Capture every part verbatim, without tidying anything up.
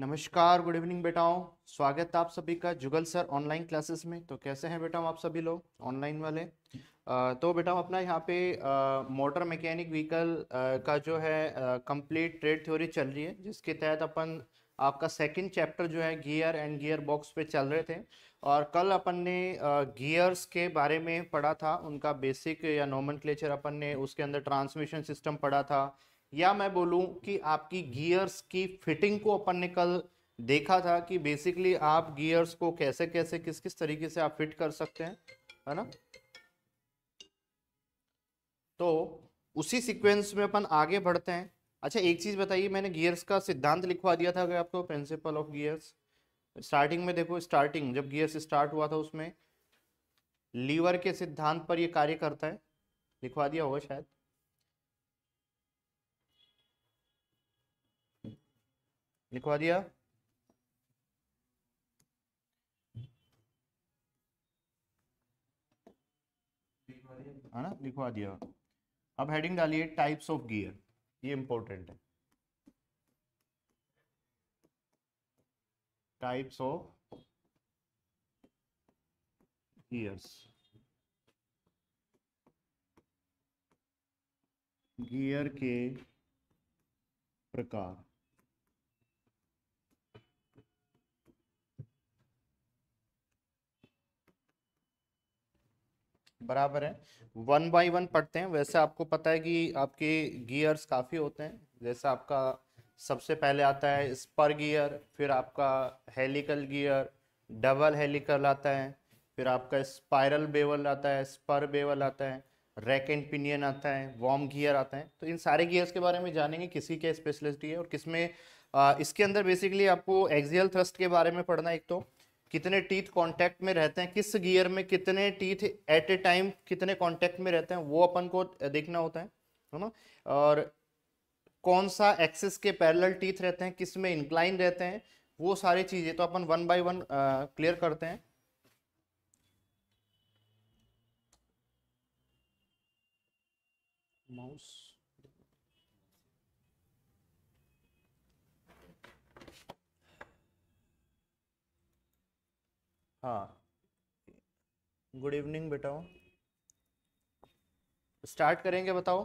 नमस्कार, good evening बेटाओं। स्वागत है आप सभी का जुगल सर ऑनलाइन क्लासेस में। तो कैसे हैं बेटाओं आप सभी लोग ऑनलाइन वाले? आ, तो बेटाओं अपना यहाँ पे मोटर मैकेनिक व्हीकल का जो है कंप्लीट ट्रेड थ्योरी चल रही है, जिसके तहत अपन आपका सेकंड चैप्टर जो है गियर एंड गियर बॉक्स पे चल रहे थे। और कल अपन ने गियर्स के बारे में पढ़ा था, उनका बेसिक या नोमेनक्लेचर अपन ने, उसके अंदर ट्रांसमिशन सिस्टम पढ़ा था, या मैं बोलूं कि आपकी गियर्स की फिटिंग को अपन ने कल देखा था कि बेसिकली आप गियर्स को कैसे कैसे किस किस तरीके से आप फिट कर सकते हैं, है ना। तो उसी सीक्वेंस में अपन आगे बढ़ते हैं। अच्छा, एक चीज बताइए, मैंने गियर्स का सिद्धांत लिखवा दिया था अगर आपको, प्रिंसिपल ऑफ गियर्स। स्टार्टिंग में देखो, स्टार्टिंग जब गियर्स स्टार्ट हुआ था उसमें लीवर के सिद्धांत पर यह कार्य करता है, लिखवा दिया होगा शायद। लिखवा दिया, है ना, लिखवा दिया। अब हेडिंग डालिए टाइप्स ऑफ गियर, ये इंपॉर्टेंट है, टाइप्स ऑफ गियर्स। गियर के प्रकार, बराबर है, वन बाई वन पढ़ते हैं। वैसे आपको पता है कि आपके गियर्स काफ़ी होते हैं। जैसे आपका सबसे पहले आता है स्पर गियर, फिर आपका हेलिकल गियर, डबल हेलिकल आता है, फिर आपका स्पाइरल बेवल आता है, स्पर बेवल आता है, रैक एंड पिनियन आता है, वॉर्म गियर आता है। तो इन सारे गियर्स के बारे में जानेंगे, किसी क्या स्पेशलिटी है और किस में। आ, इसके अंदर बेसिकली आपको एक्सियल थ्रस्ट के बारे में पढ़ना, एक तो कितने टीथ कांटेक्ट में रहते हैं, किस गियर में कितने टीथ एट ए टाइम कितने कांटेक्ट में रहते हैं वो अपन को देखना होता है, है ना। और कौन सा एक्सिस के पैरेलल टीथ रहते हैं, किस में इंक्लाइन रहते हैं, वो सारी चीजें तो अपन वन बाय वन क्लियर करते हैं। माउस हाँ, गुड इवनिंग बेटाओं। स्टार्ट करेंगे बताओ।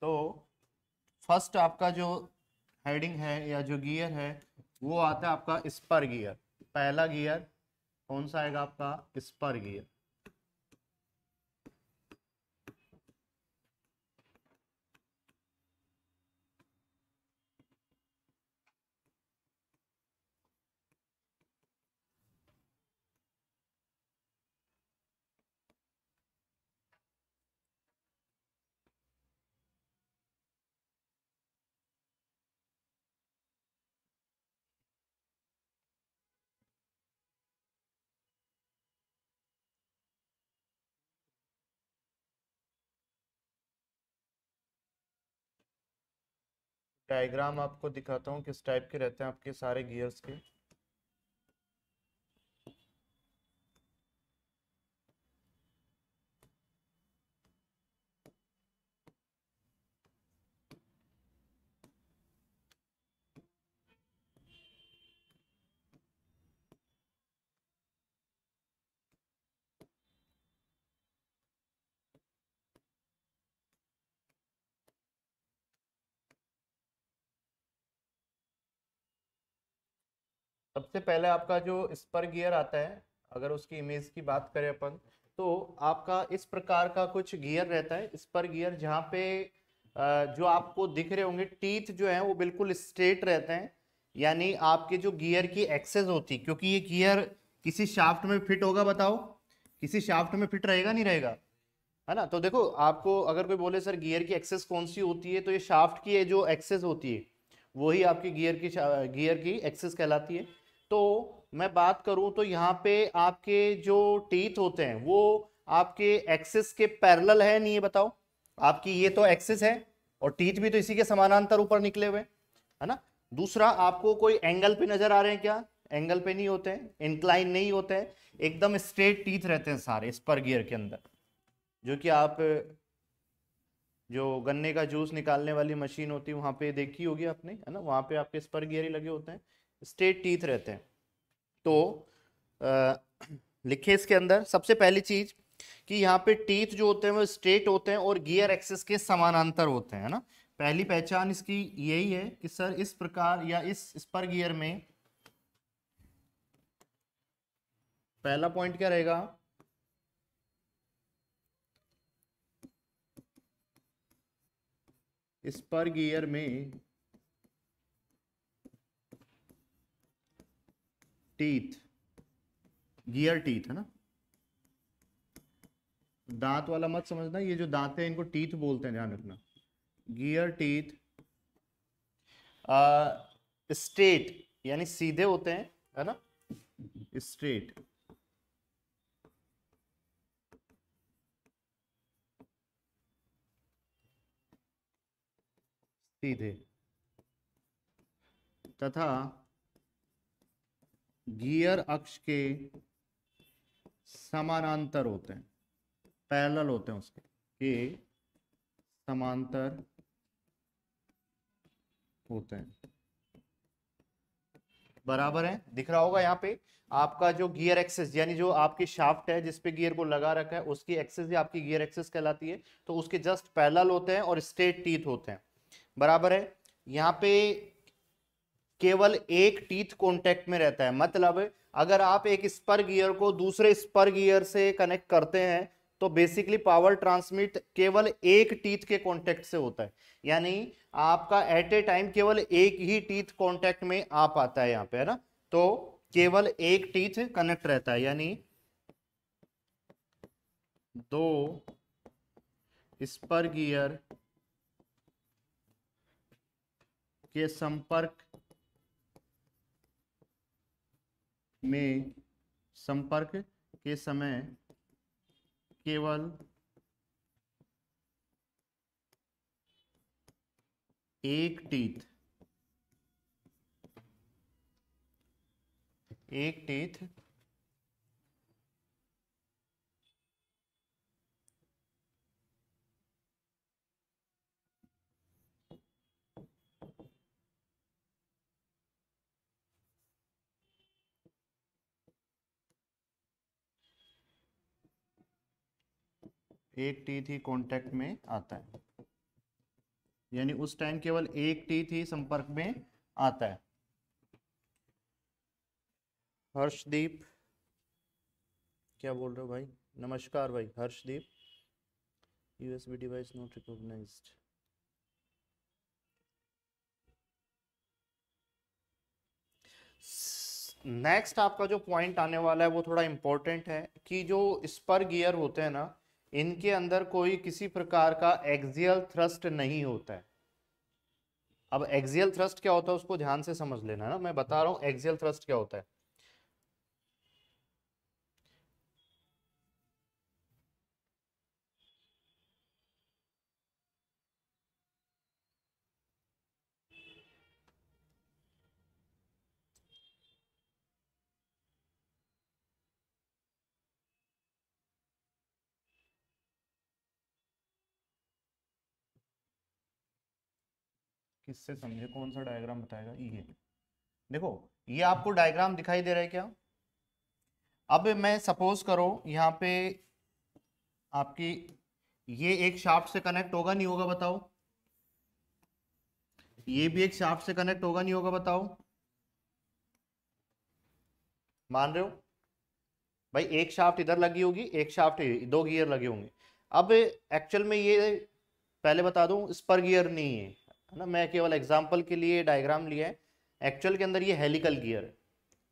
तो फर्स्ट आपका जो हेडिंग है या जो गियर है वो आता है आपका स्पर गियर। पहला गियर कौन सा आएगा आपका? Spur gear. डायग्राम आपको दिखाता हूँ किस टाइप के रहते हैं आपके सारे गियर्स के। सबसे पहले आपका जो स्पर गियर आता है, अगर उसकी इमेज की बात करें अपन, तो आपका इस प्रकार का कुछ गियर रहता है स्पर गियर, जहाँ पे जो आपको दिख रहे होंगे टीथ जो है वो बिल्कुल स्ट्रेट रहते हैं, यानी आपके जो गियर की एक्सेस होती, क्योंकि ये गियर किसी शाफ्ट में फिट होगा, बताओ किसी शाफ्ट में फिट रहेगा नहीं रहेगा, है ना। तो देखो आपको अगर कोई बोले सर गियर की एक्सेस कौन सी होती है, तो ये शाफ्ट की जो एक्सेस होती है वही आपकी गियर की गियर की एक्सेस कहलाती है। तो मैं बात करूं तो यहाँ पे आपके जो टीथ होते हैं वो आपके एक्सिस के पैरेलल है नहीं, ये बताओ। आपकी ये तो एक्सिस है और टीथ भी तो इसी के समानांतर ऊपर निकले हुए, है ना। दूसरा, आपको कोई एंगल पे नजर आ रहे हैं क्या? एंगल पे नहीं होते हैं, इंक्लाइन नहीं होते हैं, एकदम स्ट्रेट टीथ रहते हैं सारे स्पर गियर के अंदर, जो कि आप जो गन्ने का जूस निकालने वाली मशीन होती है वहाँ पे देखी होगी आपने, है ना, वहाँ पे आपके स्पर गियर लगे होते हैं, स्ट्रेट टीथ रहते हैं। तो आ, लिखे इसके अंदर सबसे पहली चीज कि यहाँ पे टीथ जो होते हैं वो स्ट्रेट होते हैं और गियर एक्सेस के समानांतर होते हैं, है ना। पहली पहचान इसकी यही है कि सर इस प्रकार या इस स्पर गियर में पहला पॉइंट क्या रहेगा, स्पर गियर में टीथ, गियर टीथ, है ना, दांत वाला मत समझना, ये जो दांत है इनको टीथ बोलते हैं, ध्यान रखना। गियर टीथ स्ट्रेट यानी सीधे होते हैं, है ना, स्ट्रेट सीधे तथा गियर अक्ष के समानांतर होते हैं, पैरेलल होते हैं उसके, के समांतर होते हैं, बराबर है। दिख रहा होगा यहाँ पे आपका जो गियर एक्सेस यानी जो आपकी शाफ्ट है जिसपे गियर को लगा रखा है उसकी एक्सेस या आपकी गियर एक्सेस कहलाती है। तो उसके जस्ट पैरेलल होते हैं और स्ट्रेट टीथ होते हैं, बराबर है। यहाँ पे केवल एक टीथ कांटेक्ट में रहता है, मतलब अगर आप एक स्पर गियर को दूसरे स्पर गियर से कनेक्ट करते हैं तो बेसिकली पावर ट्रांसमिट केवल एक टीथ के कांटेक्ट से होता है, यानी आपका एट ए टाइम केवल एक ही टीथ कांटेक्ट में आ पाता है यहाँ पे, है ना। तो केवल एक टीथ कनेक्ट रहता है, यानी दो स्पर गियर के संपर्क में, संपर्क के समय केवल एक टीथ एक टीथ एक टीथ ही कांटेक्ट में आता है, यानी उस टाइम केवल एक टीथ ही संपर्क में आता है। हर्षदीप क्या बोल रहे हो भाई, नमस्कार भाई Harshdeep. USB device not recognised, next आपका जो पॉइंट आने वाला है वो थोड़ा इंपॉर्टेंट है कि जो स्पर गियर होते हैं ना इनके अंदर कोई किसी प्रकार का एक्सियल थ्रस्ट नहीं होता है। अब एक्सियल थ्रस्ट क्या होता है उसको ध्यान से समझ लेना, ना मैं बता रहा हूं एक्सियल थ्रस्ट क्या होता है। किससे समझे, कौन सा डायग्राम बताएगा, ये देखो ये आपको डायग्राम दिखाई दे रहा है क्या। अब मैं सपोज करो यहाँ पे आपकी ये एक शाफ्ट से कनेक्ट होगा नहीं होगा बताओ, ये भी एक शाफ्ट से कनेक्ट होगा नहीं होगा बताओ, मान रहे हो भाई। एक शाफ्ट इधर लगी होगी, एक शाफ्ट, दो गियर लगे होंगे। अब एक्चुअल में ये पहले बता दूं स्पर गियर नहीं है, है ना, मैं केवल एग्जाम्पल के लिए डायग्राम लिया है, एक्चुअल के अंदर ये हेलिकल गियर है,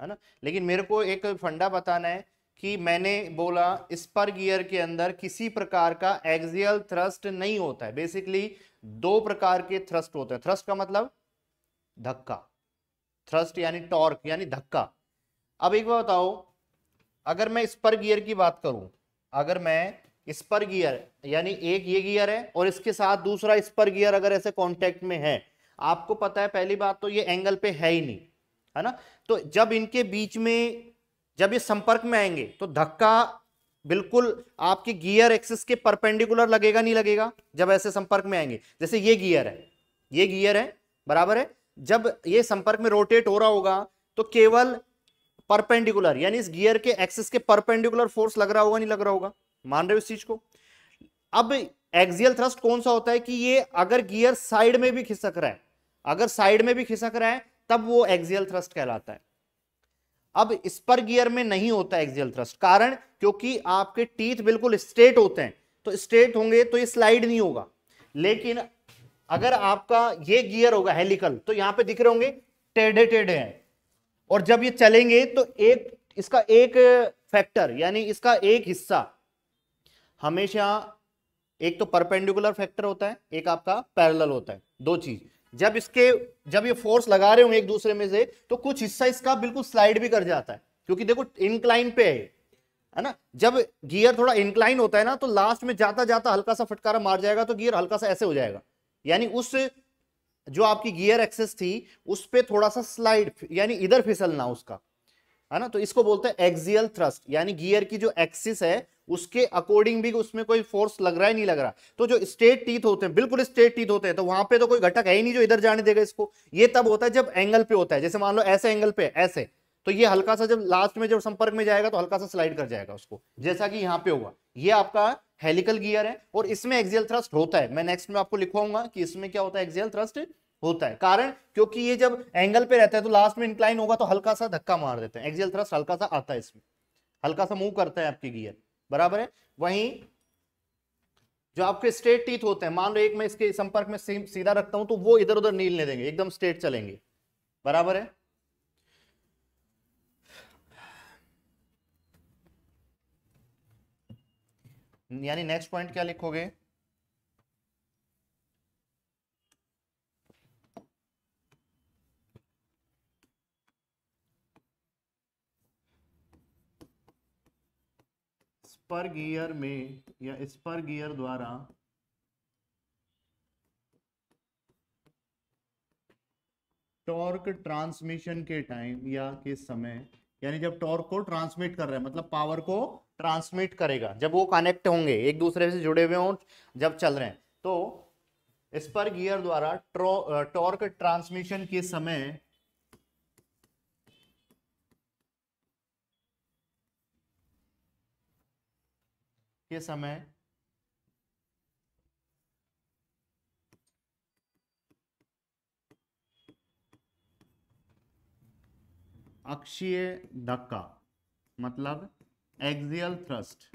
है ना। लेकिन मेरे को एक फंडा बताना है कि मैंने बोला स्पर गियर के अंदर किसी प्रकार का एक्सियल थ्रस्ट नहीं होता है। बेसिकली दो प्रकार के थ्रस्ट होते हैं, थ्रस्ट का मतलब धक्का, थ्रस्ट यानी टॉर्क यानी धक्का। अब एक बार बताओ, अगर मैं स्पर गियर की बात करूं, अगर मैं स्पर गियर यानी एक ये गियर है और इसके साथ दूसरा स्पर गियर अगर ऐसे कांटेक्ट में है, आपको पता है पहली बात तो ये एंगल पे है ही नहीं, है ना। तो जब इनके बीच में जब ये संपर्क में आएंगे तो धक्का बिल्कुल आपके गियर एक्सिस के परपेंडिकुलर लगेगा नहीं लगेगा जब ऐसे संपर्क में आएंगे। जैसे ये गियर है, ये गियर है बराबर है, जब ये संपर्क में रोटेट हो रहा होगा तो केवल परपेंडिकुलर यानी इस गियर के एक्सिस के परपेंडिकुलर फोर्स लग रहा होगा नहीं लग रहा होगा, मान रहे हो इस चीज को। अब एक्सियल थ्रस्ट कौन सा होता है कि ये अगर गियर साइड में भी खिसक रहा है, अगर साइड में भी खिसक रहा है तब वो एक्सियल थ्रस्ट कहलाता है। अब इस पर गियर में नहीं होता एक्सियल थ्रस्ट, कारण क्योंकि आपके टीथ बिल्कुल स्ट्रेट होते हैं, तो स्ट्रेट होंगे तो ये स्लाइड नहीं होगा। लेकिन अगर आपका ये गियर होगा हेलिकल तो यहां पे दिख रहे होंगे टेढ़े टेढ़े हैं, और जब ये चलेंगे तो एक इसका एक फैक्टर यानी इसका एक हिस्सा हमेशा, एक तो परपेंडिकुलर फैक्टर होता है एक आपका पैरेलल होता है, दो चीज जब इसके जब ये फोर्स लगा रहे होंगे एक दूसरे में से तो कुछ हिस्सा इसका बिल्कुल स्लाइड भी कर जाता है, क्योंकि देखो इंक्लाइन पे है है ना, जब गियर थोड़ा इंक्लाइन होता है ना तो लास्ट में जाता जाता हल्का सा फटकारा मार जाएगा तो गियर हल्का सा ऐसे हो जाएगा, यानी उस जो आपकी गियर एक्सेस थी उस पे थोड़ा सा स्लाइड यानी इधर फिसलना उसका, है ना, तो इसको बोलते हैं एक्सियल थ्रस्ट। यानी गियर की जो एक्सिस है उसके अकॉर्डिंग भी उसमें कोई फोर्स लग रहा है नहीं लग रहा, तो जो स्ट्रेट टीथ होते हैं बिल्कुल स्ट्रेट टीथ होते हैं तो वहां पे तो कोई घटक है ही नहीं जो इधर जाने देगा इसको। ये तब होता है जब एंगल पे होता है, जैसे मान लो ऐसे एंगल पे ऐसे, तो ये हल्का सा जब लास्ट में जब संपर्क में जाएगा तो हल्का सा स्लाइड कर जाएगा उसको, जैसा कि यहाँ पे हुआ। ये आपका हेलिकल गियर है और इसमें एक्सियल थ्रस्ट होता है, मैं नेक्स्ट में आपको लिखवाऊंगा कि इसमें क्या होता है एक्सियल थ्रस्ट होता है, कारण क्योंकि ये जब एंगल पे रहता है तो लास्ट में इंक्लाइन होगा तो हल्का सा धक्का मार देते हैं, एक्सियल थ्रस्ट हल्का सा आता है इसमें, हल्का सा मूव करता है आपकी गियर बराबर है। वहीं जो आपके स्ट्रेट टीथ होते हैं, मान लो एक मैं इसके संपर्क में सीधा रखता हूं तो वो इधर उधर नहीं लेने देंगे, एकदम स्ट्रेट चलेंगे बराबर है। यानी नेक्स्ट पॉइंट क्या लिखोगे, स्पर गियर में या स्पर गियर द्वारा टॉर्क ट्रांसमिशन के टाइम या किस समय, यानी जब टॉर्क को ट्रांसमिट कर रहा है मतलब पावर को ट्रांसमिट करेगा, जब वो कनेक्ट होंगे एक दूसरे से जुड़े हुए हों जब चल रहे हैं, तो स्पर गियर द्वारा टॉर्क ट्रांसमिशन के समय के समय अक्षीय धक्का मतलब एक्सियल थ्रस्ट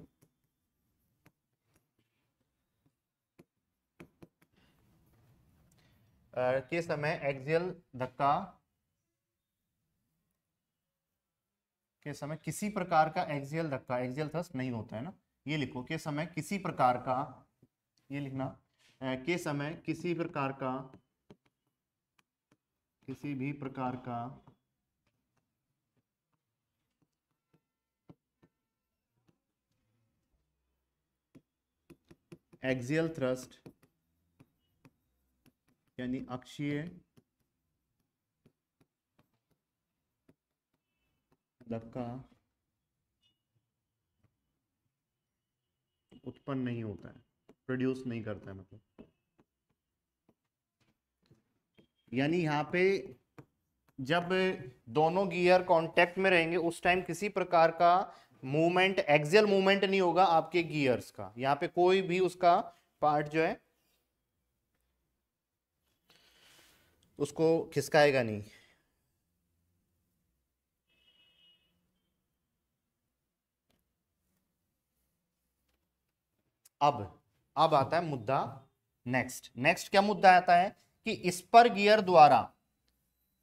के समय एक्सियल धक्का के समय किसी प्रकार का एक्सियल धक्का एक्सियल थ्रस्ट नहीं होता है ना, ये लिखो के समय किसी प्रकार का, ये लिखना के समय किसी प्रकार का किसी भी प्रकार का एक्सियल थ्रस्ट यानी अक्षीय धक्का उत्पन्न नहीं होता है, प्रोड्यूस नहीं करता है मतलब। यानी यहाँ पे जब दोनों गियर कांटेक्ट में रहेंगे उस टाइम किसी प्रकार का मूवमेंट एक्सियल मूवमेंट नहीं होगा आपके गियर्स का, यहाँ पे कोई भी उसका पार्ट जो है उसको खिसकाएगा नहीं। अब अब आता है मुद्दा नेक्स्ट, नेक्स्ट क्या मुद्दा आता है कि इस पर गियर द्वारा,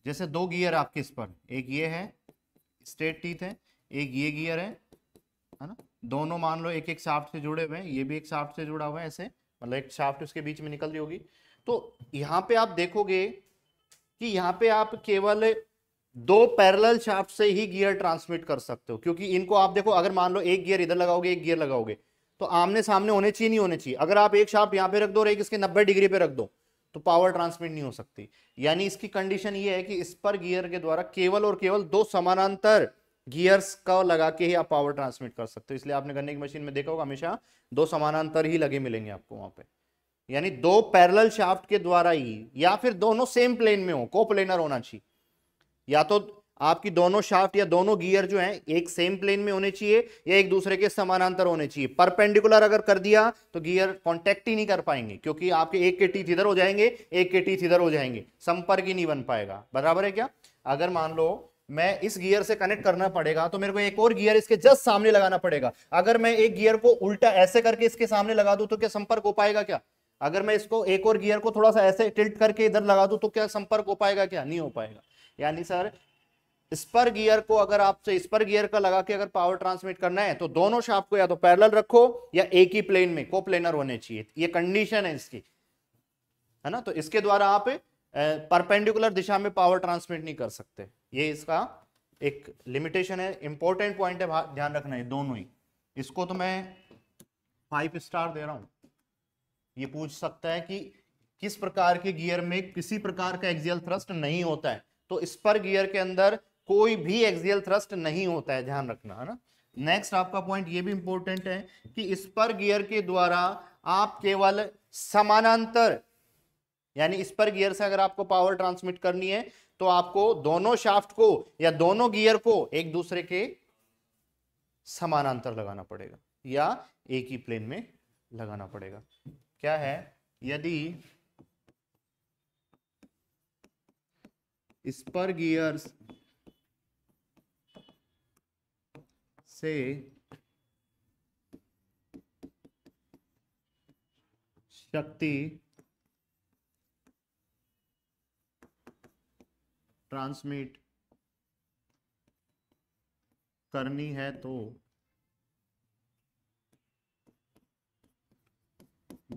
जैसे दो गियर आपके इस पर, एक ये है स्ट्रेट टीथ है, एक ये गियर है है ना, दोनों मान लो एक एक शाफ्ट से जुड़े हुए हैं, ये भी एक शाफ्ट से जुड़ा हुआ है ऐसे, मतलब एक शाफ्ट उसके बीच में निकल रही होगी। तो यहाँ पे आप देखोगे कि यहाँ पे आप केवल दो पैरेलल शाफ्ट से ही गियर ट्रांसमिट कर सकते हो, क्योंकि इनको आप देखो अगर मान लो एक गियर इधर लगाओगे एक गियर लगाओगे तो आमने सामने होने चाहिए नहीं होने चाहिए, अगर आप एक शाफ्ट यहाँ पे रख दो और एक इसके नब्बे डिग्री पे रख दो तो पावर ट्रांसमिट नहीं हो सकती। यानी इसकी कंडीशन ये है कि इस पर गियर के द्वारा केवल और केवल दो समानांतर गियर्स का लगा के ही आप पावर ट्रांसमिट कर सकते हो। इसलिए आपने गन्ने की मशीन में देखा होगा हमेशा दो समानांतर ही लगे मिलेंगे आपको वहां पे, यानी दो पैरेलल शाफ्ट के द्वारा ही, या फिर दोनों सेम प्लेन में हो, कोप्लेनर होना चाहिए। या तो आपकी दोनों शाफ्ट या दोनों गियर जो हैं एक सेम प्लेन में होने चाहिए या एक दूसरे के समानांतर होने चाहिए। परपेंडिकुलर अगर कर दिया तो गियर कॉन्टेक्ट ही नहीं कर पाएंगे, क्योंकि आपके एक के टीथ इधर हो जाएंगे, एक के टीथ इधर हो जाएंगे, संपर्क ही नहीं बन पाएगा। बराबर है क्या? अगर मान लो मैं इस गियर से कनेक्ट करना पड़ेगा तो मेरे को एक और गियर इसके जस्ट सामने लगाना पड़ेगा। अगर मैं एक गियर को उल्टा ऐसे करके इसके सामने लगा दूं तो क्या संपर्क हो पाएगा? क्या अगर मैं इसको एक और गियर को थोड़ा सा ऐसे टिल्ट करके इधर लगा दूं तो क्या संपर्क हो पाएगा? क्या नहीं हो पाएगा। यानी सर स्पर गियर को अगर आपसे स्पर गियर का लगा के अगर पावर ट्रांसमिट करना है तो दोनों शाफ्ट को या तो पैरेलल रखो या एक ही प्लेन में, कोप्लेनर होने चाहिए। ये कंडीशन है इसकी, है ना। तो इसके द्वारा आप परपेंडिकुलर दिशा में पावर ट्रांसमिट नहीं कर सकते। ये इसका एक लिमिटेशन है, इंपॉर्टेंट पॉइंट है, ध्यान रखना है दोनों ही। इसको तो मैं फाइव स्टार दे रहा हूँ। ये पूछ सकता है कि किस प्रकार के गियर में किसी प्रकार का एक्सियल थ्रस्ट नहीं होता है, तो स्पर गियर के अंदर कोई भी एक्सियल थ्रस्ट नहीं होता है, ध्यान रखना, है ना। नेक्स्ट आपका पॉइंट ये भी इंपॉर्टेंट है कि स्पर गियर के द्वारा आप केवल समानांतर, यानी स्पर गियर से अगर आपको पावर ट्रांसमिट करनी है तो आपको दोनों शाफ्ट को या दोनों गियर को एक दूसरे के समानांतर लगाना पड़ेगा या एक ही प्लेन में लगाना पड़ेगा। क्या है, यदि स्पर गियर्स से शक्ति ट्रांसमिट करनी है तो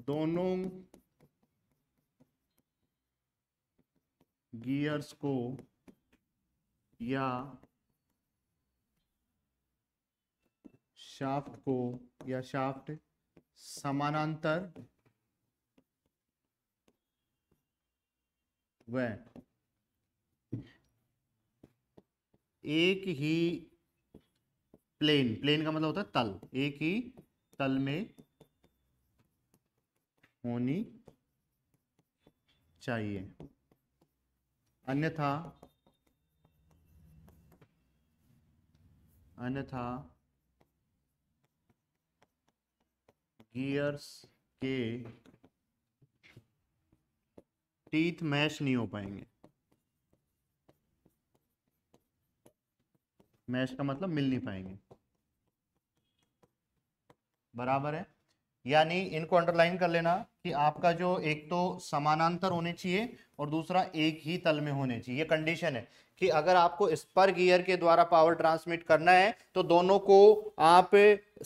दोनों गियर्स को या शाफ्ट को या शाफ्ट समानांतर व एक ही प्लेन, प्लेन का मतलब होता है तल, एक ही तल में होनी चाहिए, अन्यथा अन्यथा गियर्स के टीथ मैच नहीं हो पाएंगे। मैच का मतलब मिल नहीं पाएंगे, बराबर है। यानी इनको अंडरलाइन कर लेना कि आपका जो एक तो समानांतर होने चाहिए और दूसरा एक ही तल में होने चाहिए। ये कंडीशन है कि अगर आपको स्पर गियर के द्वारा पावर ट्रांसमिट करना है तो दोनों को आप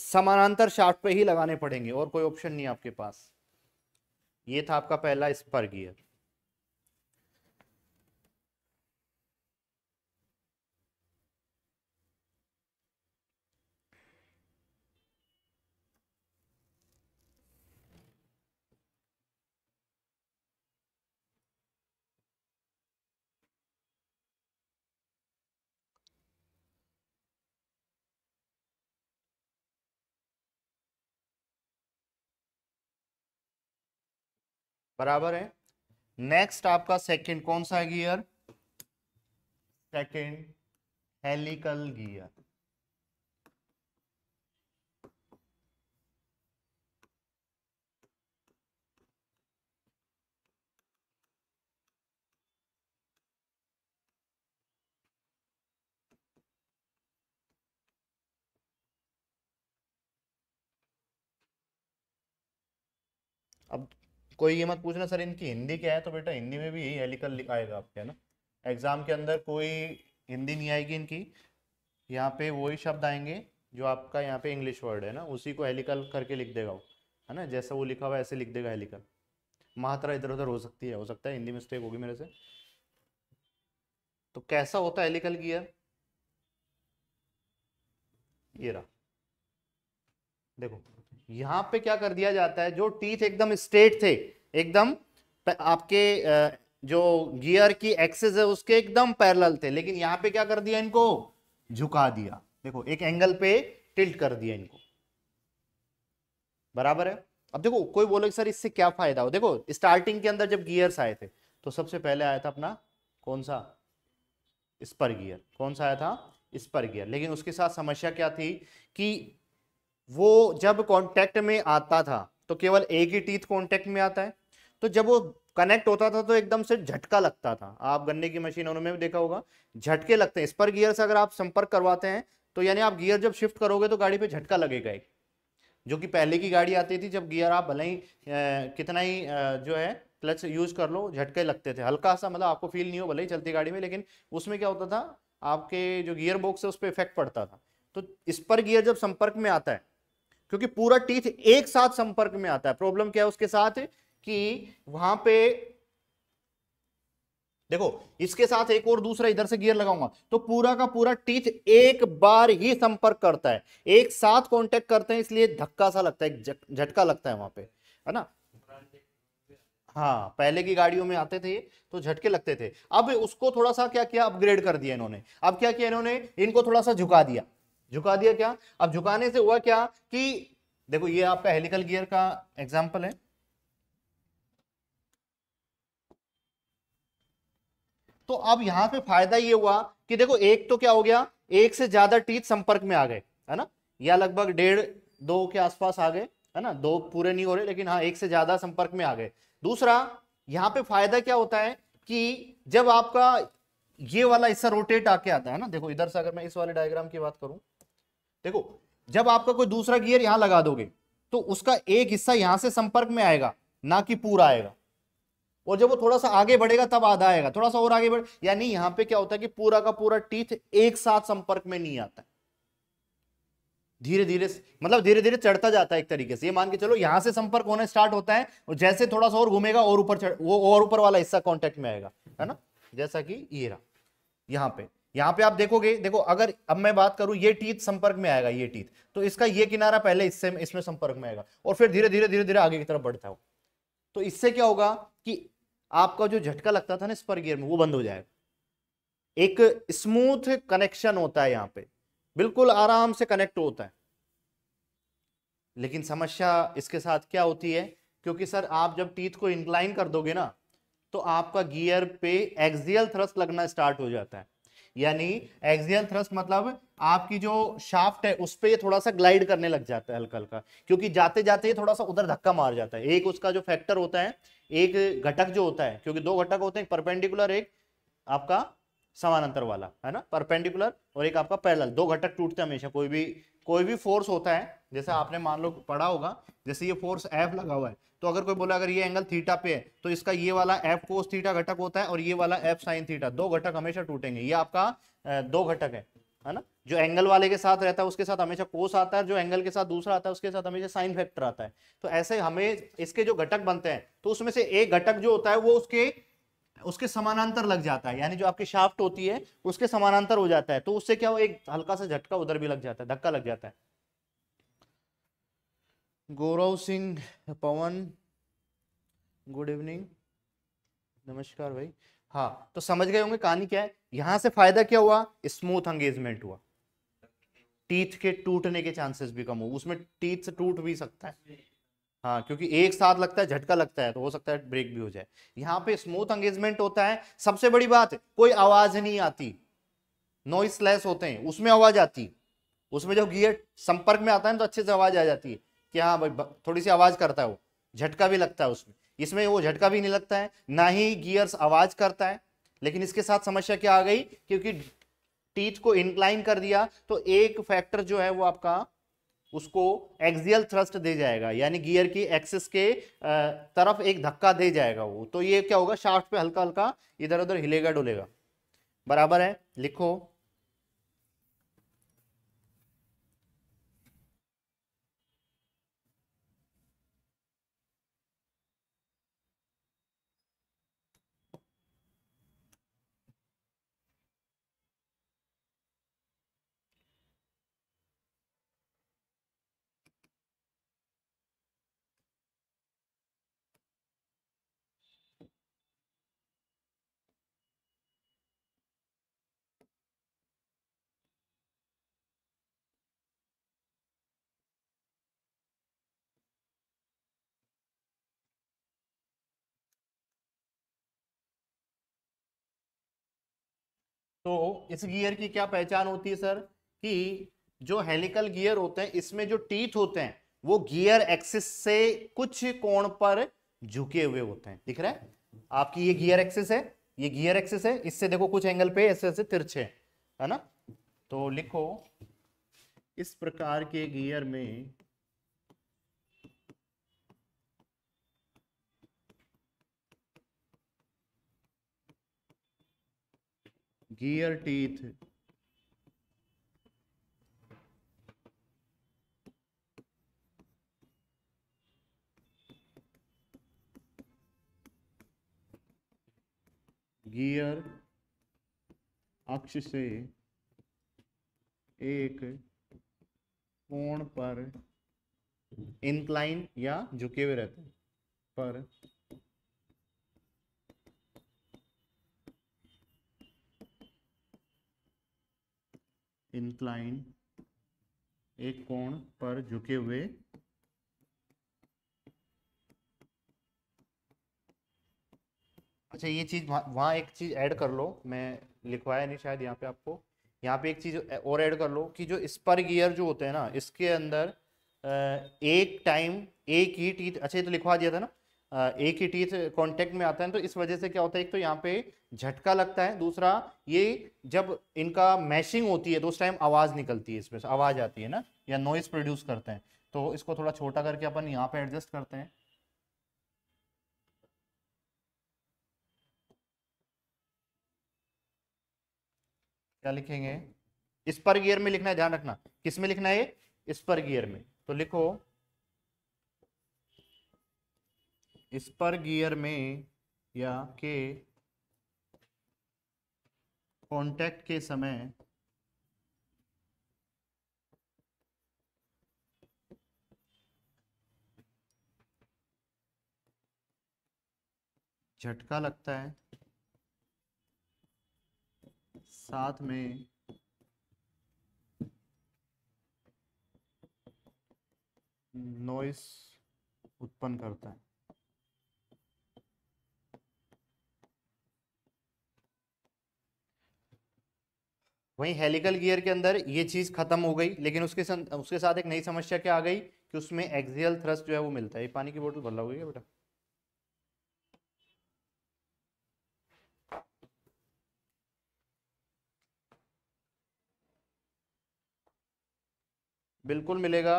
समानांतर शाफ्ट पे ही लगाने पड़ेंगे और कोई ऑप्शन नहीं आपके पास। ये था आपका पहला स्पर गियर। बराबर है। नेक्स्ट आपका सेकंड कौन सा है गियर? Second helical gear. अब कोई ये मत पूछना सर इनकी हिंदी क्या है, तो बेटा हिंदी में भी यही हेलिकल आएगा आपके, है ना। एग्जाम के अंदर कोई हिंदी नहीं आएगी इनकी, यहाँ पे वही शब्द आएंगे जो आपका यहाँ पे इंग्लिश वर्ड है ना, उसी को हेलिकल करके लिख देगा वो, है ना। जैसा वो लिखा हुआ ऐसे लिख देगा हेलिकल। मात्रा इधर उधर हो सकती है, हो सकता है हिंदी मिस्टेक होगी मेरे से। तो कैसा होता है हेलिकल गियर? ये रहा, देखो यहाँ पे क्या कर दिया जाता है, जो टीथ एकदम स्ट्रेट थे, एकदम आपके जो गियर की एक्सेस है उसके एकदम पैरेलल थे, लेकिन यहाँ पे क्या कर दिया इनको, झुका दिया, देखो एक एंगल पे टिल्ट कर दिया इनको, बराबर है। अब देखो कोई बोले सर इससे क्या फायदा हो, देखो स्टार्टिंग के अंदर जब गियर्स आए थे तो सबसे पहले आया था अपना कौन सा स्पर गियर, कौन सा आया था स्पर गियर, लेकिन उसके साथ समस्या क्या थी कि वो जब कांटेक्ट में आता था तो केवल एक ही टीथ कांटेक्ट में आता है, तो जब वो कनेक्ट होता था तो एकदम से झटका लगता था। आप गन्ने की मशीनों में भी देखा होगा झटके लगते हैं, स्पर गियर से अगर आप संपर्क करवाते हैं तो यानी आप गियर जब शिफ्ट करोगे तो गाड़ी पे झटका लगेगा एक, जो कि पहले की गाड़ी आती थी जब गियर आप भले ही कितना ही जो है क्लच यूज कर लो झटके लगते थे, हल्का सा, मतलब आपको फील नहीं हो भले ही चलती गाड़ी में, लेकिन उसमें क्या होता था आपके जो गियर बॉक्स है उस पर इफेक्ट पड़ता था। तो स्पर गियर जब संपर्क में आता है, क्योंकि पूरा टीथ एक साथ संपर्क में आता है, प्रॉब्लम क्या है उसके साथ कि वहां पे देखो इसके साथ एक और दूसरा इधर से गियर लगाऊंगा तो पूरा का पूरा टीथ एक बार ही संपर्क करता है, एक साथ कांटेक्ट करते हैं, इसलिए धक्का सा लगता है, झटका लगता है वहां पे, है ना। हाँ पहले की गाड़ियों में आते थे तो झटके लगते थे, अब उसको थोड़ा सा क्या किया अपग्रेड कर दिया इन्होंने। अब क्या किया इन्होंने, इनको थोड़ा सा झुका दिया, झुका दिया क्या, अब झुकाने से हुआ क्या कि देखो ये आपका हेलिकल गियर का एग्जाम्पल है, तो अब यहाँ पे फायदा ये हुआ कि देखो एक तो क्या हो गया एक से ज्यादा टीथ संपर्क में आ गए, है ना, या लगभग डेढ़ दो के आसपास आ गए, है ना, दो पूरे नहीं हो रहे लेकिन हाँ एक से ज्यादा संपर्क में आ गए। दूसरा यहाँ पे फायदा क्या होता है कि जब आपका ये वाला हिस्सा रोटेट आके आता है ना, देखो इधर से अगर मैं इस वाले डायग्राम की बात करूं, देखो जब आपका कोई दूसरा गियर यहाँ लगा दोगे तो उसका एक हिस्सा यहाँ से संपर्क में आएगा, ना कि पूरा आएगा, और जब वो थोड़ा सा आगे बढ़ेगा तब आधा आएगा, थोड़ा सा और आगे बढ़, यानी यहाँ पे क्या होता है कि पूरा का पूरा टीथ एक साथ संपर्क में नहीं आता, धीरे धीरे, मतलब धीरे धीरे चढ़ता जाता है एक तरीके से, ये मान के चलो यहाँ से संपर्क होना स्टार्ट होता है और जैसे थोड़ा सा और घूमेगा और ऊपर चढ़ वो और ऊपर वाला हिस्सा कॉन्टेक्ट में आएगा, है ना, जैसा कि ये रहा यहाँ पे। यहाँ पे आप देखोगे, देखो अगर अब मैं बात करूं ये टीथ संपर्क में आएगा, ये टीथ तो इसका ये किनारा पहले इससे इसमें संपर्क में आएगा और फिर धीरे धीरे धीरे धीरे आगे की तरफ बढ़ता हो, तो इससे क्या होगा कि आपका जो झटका लगता था ना स्पर गियर में वो बंद हो जाएगा, एक स्मूथ कनेक्शन होता है यहाँ पे, बिल्कुल आराम से कनेक्ट होता है। लेकिन समस्या इसके साथ क्या होती है, क्योंकि सर आप जब टीथ को इंक्लाइन कर दोगे ना तो आपका गियर पे एक्सियल थ्रस्ट लगना स्टार्ट हो जाता है, यानी एक्सियल थ्रस्ट मतलब आपकी जो शाफ्ट है उस पर थोड़ा सा ग्लाइड करने लग जाता है हल्का हल्का, क्योंकि जाते जाते थोड़ा सा उधर धक्का मार जाता है। एक उसका जो फैक्टर होता है, एक घटक जो होता है, क्योंकि दो घटक होते हैं, परपेंडिकुलर एक आपका समानांतर वाला, है ना, परपेंडिकुलर और एक आपका पैरेलल, दो घटक टूटते हैं हमेशा। कोई भी कोई भी फोर्स होता है, जैसे आपने मान लो पढ़ा होगा, जैसे ये फोर्स एफ लगा हुआ है तो अगर कोई बोला अगर ये एंगल थीटा पे है तो इसका ये वाला एफ कोस थीटा घटक होता है और ये वाला एफ साइन थीटा, दो घटक हमेशा टूटेंगे। ये आपका दो घटक है, है ना, जो एंगल वाले के साथ रहता है उसके साथ हमेशा कोस आता है, जो एंगल के साथ दूसरा आता है उसके साथ हमेशा साइन फैक्टर आता है। तो ऐसे हमें इसके जो घटक बनते हैं तो उसमें से एक घटक जो होता है वो उसके उसके समानांतर लग जाता है, यानी जो आपकी शाफ्ट होती है उसके समानांतर हो जाता है, तो उससे क्या हो एक हल्का सा झटका उधर भी लग जाता है, धक्का लग जाता है। गौरव सिंह पवन, गुड इवनिंग, नमस्कार भाई। हाँ तो समझ गए होंगे कहानी क्या है। यहां से फायदा क्या हुआ, स्मूथ एंगेजमेंट हुआ, टीथ के टूटने के चांसेस भी कम हो, उसमें टीथ से टूट भी सकता है, हाँ क्योंकि एक साथ लगता है, झटका लगता है तो हो सकता है ब्रेक भी हो जाए। यहाँ पे स्मूथ एंगेजमेंट होता है। सबसे बड़ी बात, कोई आवाज नहीं आती, नॉइसलेस होते हैं। उसमें आवाज आती, उसमें जब गियर संपर्क में आता है तो अच्छे से आवाज आ जाती है कि हाँ भाई थोड़ी सी आवाज करता है, वो झटका भी लगता है उसमें। इसमें वो झटका भी नहीं लगता है, ना ही गियर्स आवाज करता है। लेकिन इसके साथ समस्या क्या आ गई, क्योंकि टीथ को इंक्लाइन कर दिया तो एक फैक्टर जो है वो आपका उसको एक्सियल थ्रस्ट दे जाएगा, यानी गियर की एक्सिस के तरफ एक धक्का दे जाएगा वो। तो ये क्या होगा, शाफ्ट पे हल्का हल्का इधर उधर हिलेगा डुलेगा, बराबर है। लिखो तो इस गियर की क्या पहचान होती है सर कि जो हेलिकल गियर होते हैं इसमें जो टीथ होते हैं वो गियर एक्सिस से कुछ कोण पर झुके हुए होते हैं। दिख रहा है आपकी ये गियर एक्सिस है, ये गियर एक्सिस है, इससे देखो कुछ एंगल पे ऐसे ऐसे तिरछे है ना। तो लिखो इस प्रकार के गियर में गियर टीथ गियर अक्ष से एक कोण पर इंक्लाइन या झुके हुए रहते हैं पर इंक्लाइन एक कोण पर झुके हुए अच्छा ये चीज वहां एक चीज ऐड कर लो, मैं लिखवाया नहीं शायद यहाँ पे आपको, यहाँ पे एक चीज और ऐड कर लो कि जो स्पर गियर जो होते हैं ना इसके अंदर एक टाइम एक ही टीथ अच्छा ये तो लिखवा दिया था ना एक ही टीथ कांटेक्ट में आता है तो इस वजह से क्या होता है एक तो यहाँ पे झटका लगता है, दूसरा ये जब इनका मैशिंग होती है तो उस टाइम आवाज निकलती है, इसमें आवाज आती है ना या नॉइज प्रोड्यूस करते हैं। तो इसको थोड़ा छोटा करके अपन यहाँ पे एडजस्ट करते हैं। क्या लिखेंगे स्पर गियर में लिखना है, ध्यान रखना किस में लिखना है स्पर गियर में। तो लिखो स्पर गियर में या के कांटेक्ट के समय झटका लगता है, साथ में नॉइस उत्पन्न करता है। वहीं हेलिकल गियर के अंदर ये चीज खत्म हो गई, लेकिन उसके साथ उसके साथ एक नई समस्या क्या आ गई कि उसमें एक्सियल थ्रस्ट जो है वो मिलता है। ये पानी की बोतल भर लाओगे क्या बेटा? बिल्कुल मिलेगा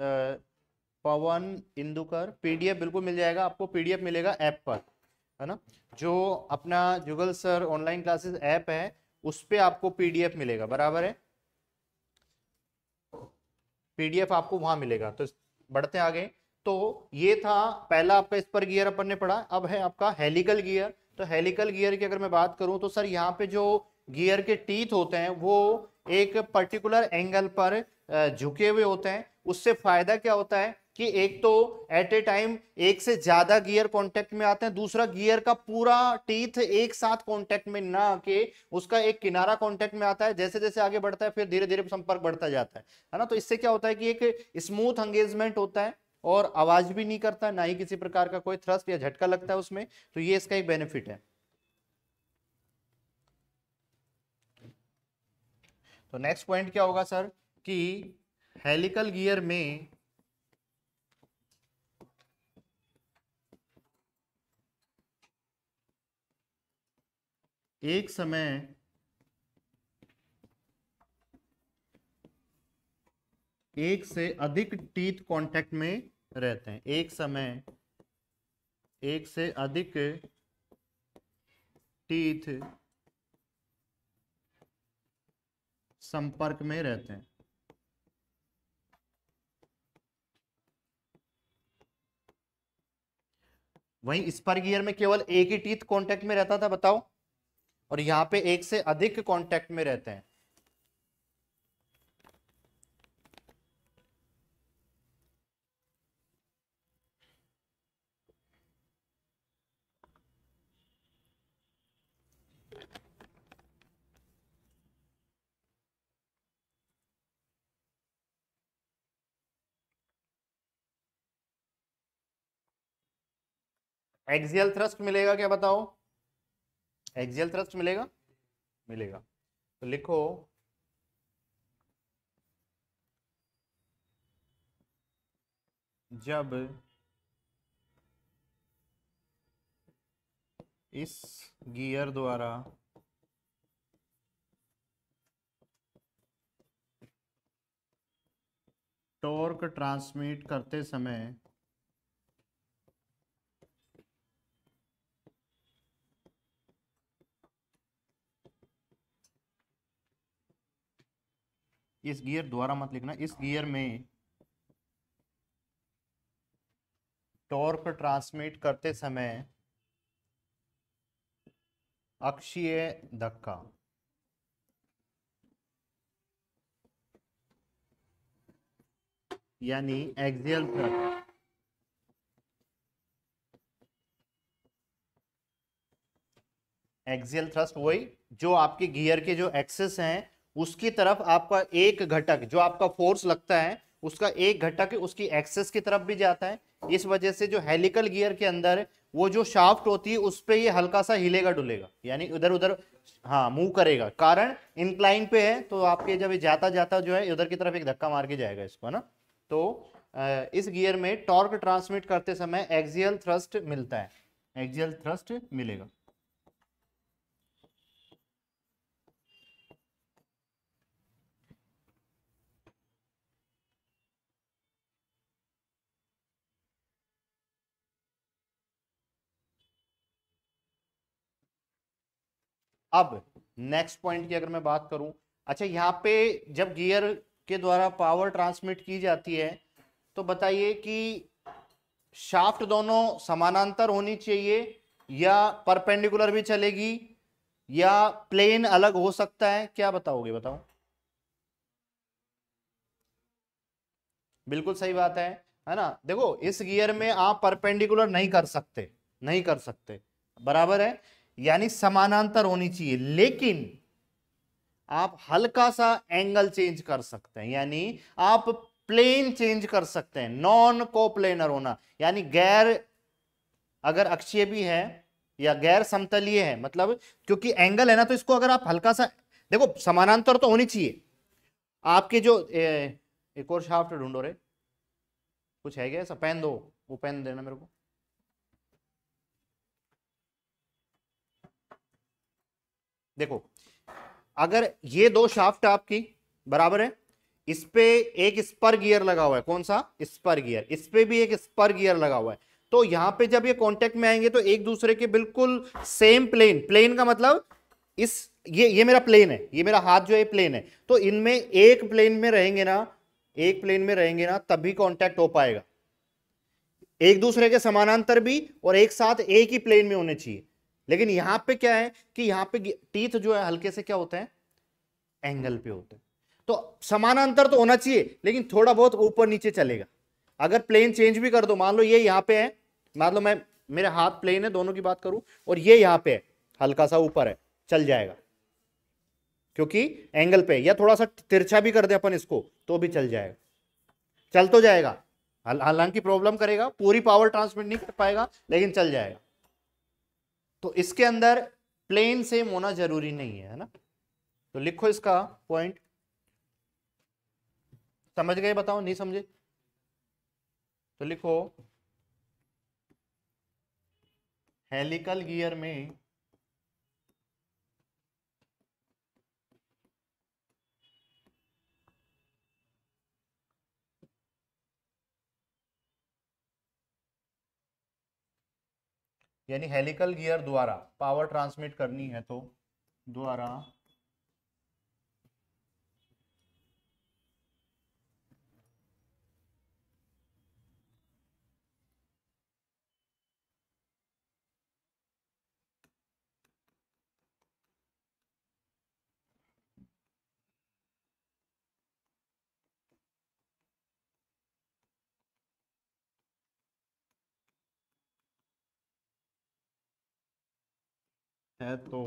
पवन इंदुकर, पीडीएफ बिल्कुल मिल जाएगा आपको, पीडीएफ मिलेगा ऐप पर है ना, जो अपना Jugal sir online classes app है उस पे आपको पीडीएफ मिलेगा, बराबर है, पीडीएफ आपको वहां मिलेगा। तो बढ़ते आगे, तो ये था पहला आपका इस पर गियर अपन ने पढ़ा, अब है आपका हेलिकल गियर। तो हेलिकल गियर की अगर मैं बात करूं तो सर यहाँ पे जो गियर के टीथ होते हैं वो एक पर्टिकुलर एंगल पर झुके हुए होते हैं। उससे फायदा क्या होता है कि एक तो एट ए टाइम एक से ज्यादा गियर कांटेक्ट में आते हैं, दूसरा गियर का पूरा टीथ एक साथ कांटेक्ट में ना आके उसका एक किनारा कांटेक्ट में आता है, जैसे जैसे आगे बढ़ता है फिर धीरे धीरे संपर्क बढ़ता जाता है है ना। तो इससे क्या होता है कि एक स्मूथ एंगेजमेंट होता है और आवाज भी नहीं करता, ना ही किसी प्रकार का कोई थ्रस्ट या झटका लगता है उसमें। तो ये इसका एक बेनिफिट है। तो नेक्स्ट पॉइंट क्या होगा सर कि हेलिकल गियर में एक समय एक से अधिक टीथ कांटेक्ट में रहते हैं, एक समय एक से अधिक टीथ संपर्क में रहते हैं। वहीं स्पर गियर में केवल एक ही टीथ कांटेक्ट में रहता था बताओ, और यहां पे एक से अधिक कांटेक्ट में रहते हैं। एक्सियल थ्रस्ट मिलेगा क्या बताओ? एक्सियल थ्रस्ट मिलेगा मिलेगा तो लिखो जब इस गियर द्वारा टॉर्क ट्रांसमिट करते समय इस गियर द्वारा मत लिखना, इस गियर में टॉर्क ट्रांसमिट करते समय अक्षीय धक्का यानी एक्सियल थ्रस्ट एक्सियल थ्रस्ट वही जो आपके गियर के जो एक्सेस हैं उसकी तरफ आपका एक घटक जो आपका फोर्स लगता है उसका एक घटक उसकी एक्सेस की तरफ भी जाता है। इस वजह से जो हेलिकल गियर के अंदर वो जो शाफ्ट होती है उस पे ये हल्का सा हिलेगा डुलेगा यानी इधर उधर हाँ मूव करेगा, कारण इंक्लाइन पे है तो आपके जब ये जाता जाता जो है उधर की तरफ एक धक्का मार के जाएगा इसको, है ना। तो इस गियर में टॉर्क ट्रांसमिट करते समय एक्सियल थ्रस्ट मिलता है, एक्सियल थ्रस्ट मिलेगा। अब नेक्स्ट पॉइंट की अगर मैं बात करूं, अच्छा यहाँ पे जब गियर के द्वारा पावर ट्रांसमिट की जाती है तो बताइए कि शाफ्ट दोनों समानांतर होनी चाहिए या परपेंडिकुलर भी चलेगी या प्लेन अलग हो सकता है, क्या बताओगे? बताओ। बिल्कुल सही बात है, है ना। देखो इस गियर में आप परपेंडिकुलर नहीं कर सकते, नहीं कर सकते, बराबर है, यानी समानांतर होनी चाहिए, लेकिन आप हल्का सा एंगल चेंज कर सकते हैं यानी आप प्लेन चेंज कर सकते हैं, नॉन कोप्लेनर होना यानी गैर अगर अक्षीय भी है या गैर समतलीय है, मतलब क्योंकि एंगल है ना तो इसको अगर आप हल्का सा देखो समानांतर तो होनी चाहिए आपके जो ए, एक और शाफ्ट ढूंढो रे, कुछ है क्या ऐसा? पेन दो, वो पेन देना मेरे को। देखो अगर ये दो शाफ्ट आपकी बराबर है, इस पे एक स्पर गियर लगा हुआ है, कौन सा? Spur gear. इस पे भी एक स्पर गियर लगा हुआ है, तो यहाँ पे जब ये कांटेक्ट में आएंगे तो एक दूसरे के बिल्कुल सेम प्लेन, प्लेन का मतलब इस ये ये मेरा प्लेन है, ये मेरा हाथ जो है प्लेन है, तो इनमें एक प्लेन में रहेंगे ना, एक प्लेन में रहेंगे ना तभी कॉन्टैक्ट हो पाएगा, एक दूसरे के समानांतर भी और एक साथ एक ही प्लेन में होने चाहिए। लेकिन यहां पे क्या है कि यहां पे टीथ जो है हल्के से क्या होते हैं? एंगल पे होते हैं, तो समानांतर तो होना चाहिए लेकिन थोड़ा बहुत ऊपर नीचे चलेगा। अगर प्लेन चेंज भी कर दो, मान लो ये यह यहाँ पे है, मान लो मैं मेरे हाथ प्लेन है दोनों की बात करूं और ये यहाँ पे है, हल्का सा ऊपर है, चल जाएगा क्योंकि एंगल पे, या थोड़ा सा तिरछा भी कर दे अपन इसको तो भी चल जाएगा, चल तो जाएगा, हालांकि प्रॉब्लम करेगा, पूरी पावर ट्रांसमिट नहीं कर पाएगा लेकिन चल जाएगा। तो इसके अंदर प्लेन सेम होना जरूरी नहीं है, है ना। तो लिखो इसका पॉइंट। समझ गए बताओ, नहीं समझे तो लिखो हेलिकल गियर में यानी हेलिकल गियर द्वारा पावर ट्रांसमिट करनी है तो द्वारा है तो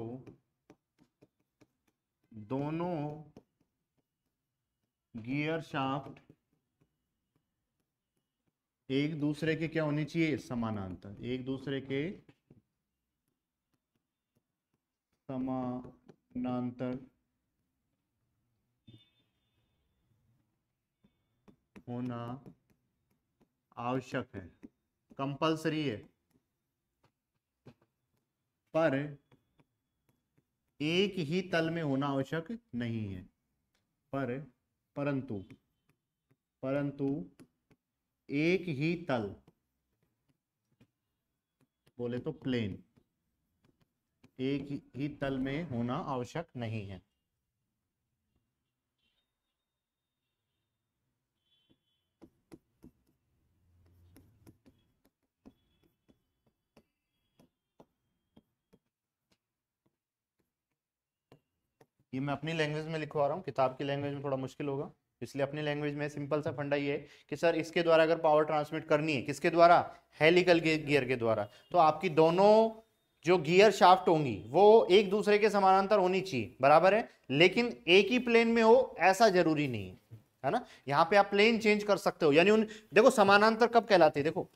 दोनों गियर शाफ्ट एक दूसरे के क्या होने चाहिए? समानांतर, एक दूसरे के समानांतर होना आवश्यक है, कंपलसरी है। पर एक ही तल में होना आवश्यक नहीं है। पर परंतु परंतु एक ही तल बोले तो प्लेन एक ही तल में होना आवश्यक नहीं है। ये मैं अपनी लैंग्वेज में लिखवा रहा हूँ, किताब की लैंग्वेज में थोड़ा मुश्किल होगा, इसलिए अपनी लैंग्वेज में सिंपल सा फंडा ये है कि सर इसके द्वारा अगर पावर ट्रांसमिट करनी है, किसके द्वारा? हेलिकल गियर के द्वारा, तो आपकी दोनों जो गियर शाफ्ट होंगी वो एक दूसरे के समानांतर होनी चाहिए, बराबर है, लेकिन एक ही प्लेन में हो ऐसा जरूरी नहीं है, है ना। यहाँ पे आप प्लेन चेंज कर सकते हो, यानी उन देखो समानांतर कब कहलाती है, देखो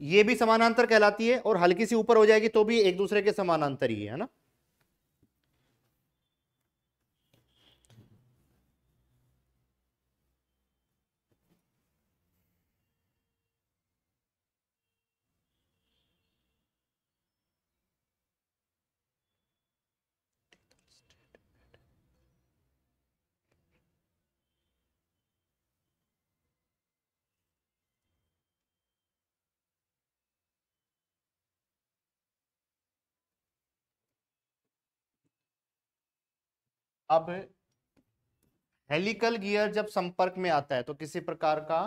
ये भी समानांतर कहलाती है और हल्की सी ऊपर हो जाएगी तो भी एक दूसरे के समानांतर ही है ना। अब हेलिकल गियर जब संपर्क में आता है तो किसी प्रकार का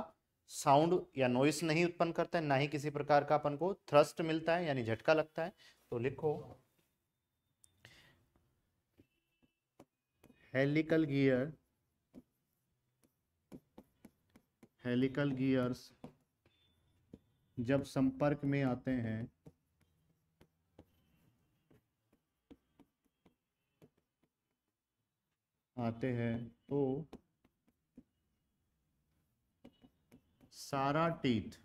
साउंड या नॉइस नहीं उत्पन्न करता है, ना ही किसी प्रकार का अपन को थ्रस्ट मिलता है यानी झटका लगता है। तो लिखो हेलिकल गियर हेलिकल गियर्स जब संपर्क में आते हैं आते हैं तो सारा टीथ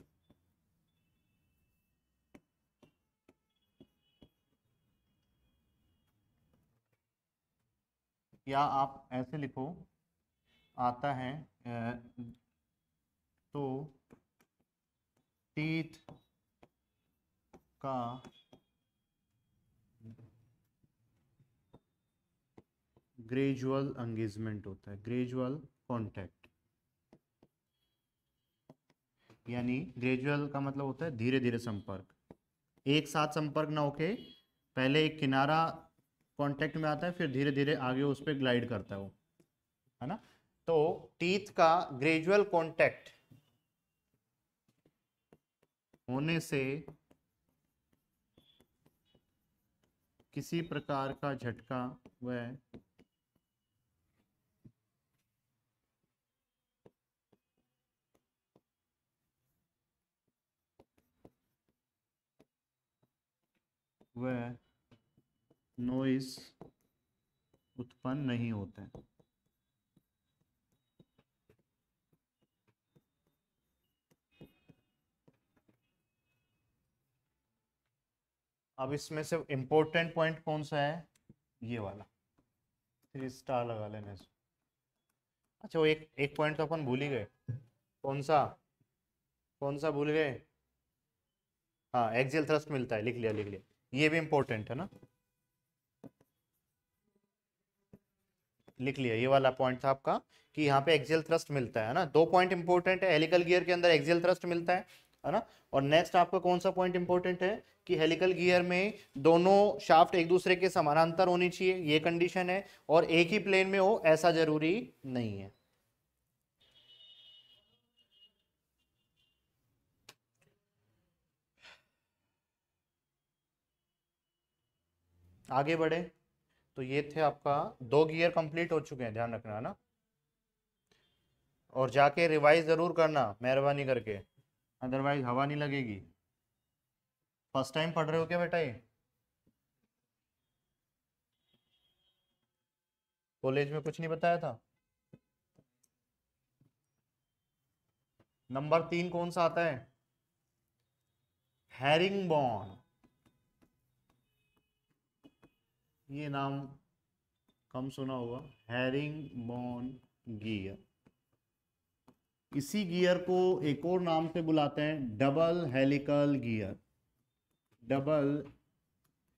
या आप ऐसे लिखो आता है तो टीथ का ग्रेजुअल एंगेजमेंट होता है, ग्रेजुअल कॉन्टैक्ट, यानी ग्रेजुअल का मतलब होता है धीरे धीरे संपर्क, एक साथ संपर्क ना होके पहले एक किनारा कॉन्टैक्ट में आता है फिर धीरे धीरे आगे उस पर ग्लाइड करता है वो, है ना। तो टीथ का ग्रेजुअल कॉन्टैक्ट होने से किसी प्रकार का झटका व वह नॉइस उत्पन्न नहीं होते। अब इसमें से इंपॉर्टेंट पॉइंट कौन सा है? ये वाला थ्री स्टार लगा लेने से। अच्छा वो एक एक पॉइंट तो अपन भूल ही गए, कौन सा कौन सा भूल गए? हाँ एक्सियल थ्रस्ट मिलता है, लिख लिया लिख लिया, ये भी इम्पोर्टेंट है ना, लिख लिया। ये वाला पॉइंट था आपका कि यहाँ पे एक्सियल थ्रस्ट मिलता है ना, दो पॉइंट इंपॉर्टेंट है, हेलिकल गियर के अंदर एक्सियल थ्रस्ट मिलता है है ना। और नेक्स्ट आपका कौन सा पॉइंट इंपॉर्टेंट है कि हेलिकल गियर में दोनों शाफ्ट एक दूसरे के समानांतर होनी चाहिए, ये कंडीशन है, और एक ही प्लेन में हो ऐसा जरूरी नहीं है। आगे बढ़े तो ये थे आपका दो गियर कंप्लीट हो चुके हैं, ध्यान रखना है ना, और जाके रिवाइज जरूर करना मेहरबानी करके, अदरवाइज हवा नहीं लगेगी। फर्स्ट टाइम पढ़ रहे हो क्या बेटा? ये कॉलेज में कुछ नहीं बताया था। नंबर तीन कौन सा आता है? हेरिंगबोन। ये नाम कम सुना होगा, हेरिंगबोन गियर। इसी गियर को एक और नाम से बुलाते हैं, double helical gear. Double